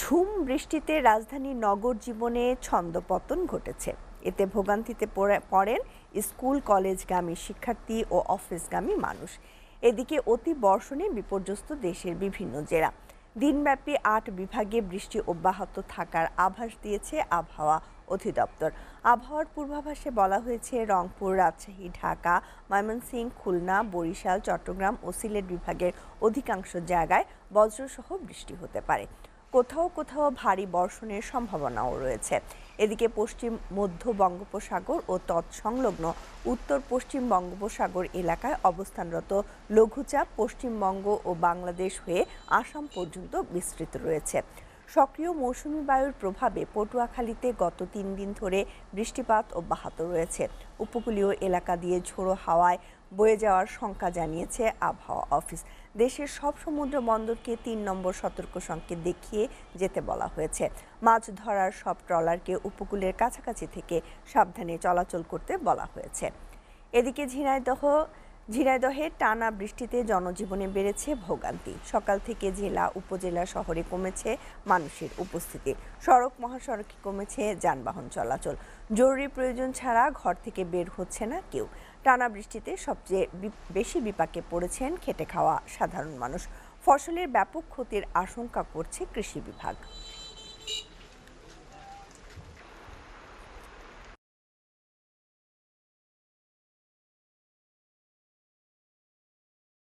ঝুম বৃষ্টিতে রাজধানীর নগর জীবনে ছন্দপতন ঘটেছে। এতে ভোগান্তিতে পড়েন স্কুল কলেজগামী শিক্ষার্থী ও অফিসগামী মানুষ। এদিকে অতি বর্ষণে বিপর্যস্ত দেশের বিভিন্ন জেলা। দিনব্যাপী ৮ বিভাগে বৃষ্টি অব্যাহত থাকার আভাস দিয়েছে আবহাওয়া অধিদপ্তর। আবহাওয়ার পূর্বাভাসে বলা হয়েছে রংপুর, রাজশাহী, ঢাকা, ময়মনসিংহ, খুলনা, বরিশাল, চট্টগ্রাম ও সিলেট বিভাগের অধিকাংশ জায়গায় বজ্রসহ বৃষ্টি হতে পারে। কোথাও কোথাও ভারী বর্ষণের সম্ভাবনাও রয়েছে। এদিকে পশ্চিম মধ্য বঙ্গোপসাগর ও তৎসংলগ্ন উত্তর পশ্চিম বঙ্গোপসাগর এলাকায় অবস্থানরত লঘুচাপ পশ্চিমবঙ্গ ও বাংলাদেশ হয়ে আসাম পর্যন্ত বিস্তৃত রয়েছে। সক্রিয় মৌসুমি বায়ুর প্রভাবে পটুয়াখালীতে গত ৩ দিন ধরে বৃষ্টিপাত অব্যাহত রয়েছে। উপকূলীয় এলাকা দিয়ে ঝোড়ো হাওয়ায় বয়ে যাওয়ার শঙ্কা জানিয়েছে আবহাওয়া অফিস। দেশের সব সমুদ্র বন্দরকে ৩ নম্বর সতর্ক সংকেত দেখিয়ে যেতে বলা হয়েছে। মাছ ধরার সব ট্রলারকে উপকূলের কাছাকাছি থেকে সাবধানে চলাচল করতে বলা হয়েছে। এদিকে ঝিনাইদহে টানা বৃষ্টিতে জনজীবনে বেড়েছে ভোগান্তি। সকাল থেকে জেলা উপজেলা শহরে কমেছে মানুষের উপস্থিতি। সড়ক মহাসড়কে কমেছে যানবাহন চলাচল। জরুরি প্রয়োজন ছাড়া ঘর থেকে বের হচ্ছে না কেউ। টানা বৃষ্টিতে সবচেয়ে বেশি বিপাকে পড়েছেন খেটে খাওয়া সাধারণ মানুষ। ফসলের ব্যাপক ক্ষতির আশঙ্কা করছে কৃষি বিভাগ।